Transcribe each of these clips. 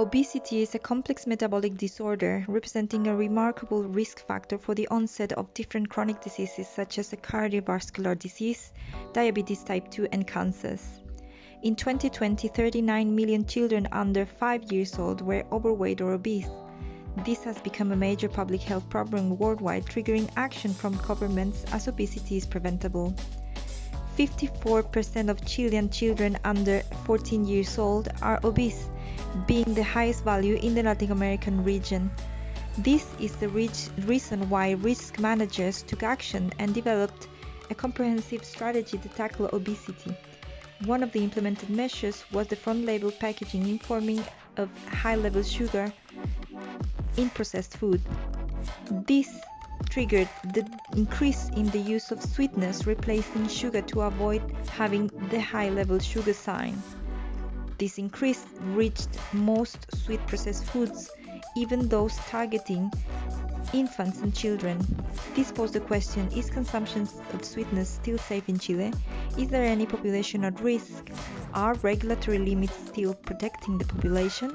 Obesity is a complex metabolic disorder representing a remarkable risk factor for the onset of different chronic diseases such as cardiovascular disease, diabetes type 2 and cancers. In 2020, 39 million children under 5 years old were overweight or obese. This has become a major public health problem worldwide, triggering action from governments as obesity is preventable. 54% of Chilean children under 14 years old are obese, being the highest value in the Latin American region. This is the reason why risk managers took action and developed a comprehensive strategy to tackle obesity. One of the implemented measures was the front-label packaging informing of high-level sugar in processed food. This triggered the increase in the use of sweeteners replacing sugar to avoid having the high-level sugar sign. This increase reached most sweet processed foods, even those targeting infants and children. This posed the question, is consumption of sweeteners still safe in Chile? Is there any population at risk? Are regulatory limits still protecting the population?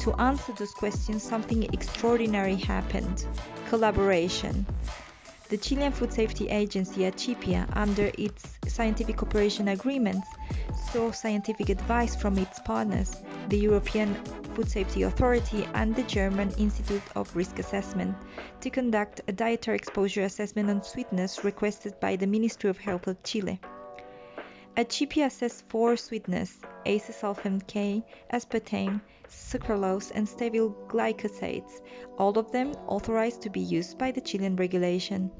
To answer those questions, something extraordinary happened. Collaboration. The Chilean Food Safety Agency, Achipia, under its scientific cooperation agreements, sought scientific advice from its partners, the European Food Safety Authority and the German Institute of Risk Assessment, to conduct a dietary exposure assessment on sweeteners requested by the Ministry of Health of Chile. Achipia assessed 4 sweeteners: acesulfam-K, aspartame, sucralose and stable glycosides, all of them authorized to be used by the Chilean regulation.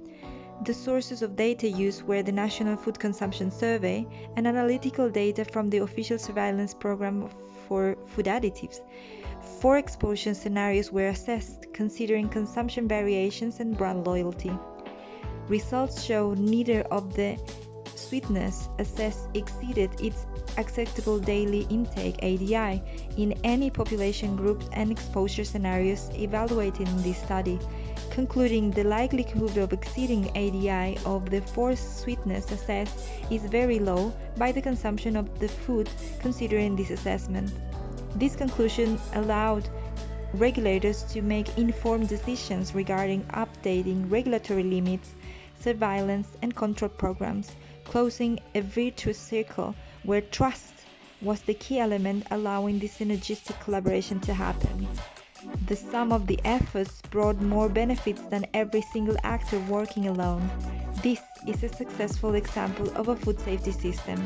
The sources of data used were the National Food Consumption Survey and analytical data from the official surveillance program for food additives. 4 exposure scenarios were assessed, considering consumption variations and brand loyalty. Results show neither of the sweetness assessed exceeded its acceptable daily intake (ADI) in any population groups and exposure scenarios evaluated in this study, concluding the likelihood of exceeding ADI of the 4 sweetness assessed is very low by the consumption of the food considering this assessment. This conclusion allowed regulators to make informed decisions regarding updating regulatory limits, surveillance and control programs, closing a virtuous circle where trust was the key element, allowing this synergistic collaboration to happen. The sum of the efforts brought more benefits than every single actor working alone. This is a successful example of a food safety system.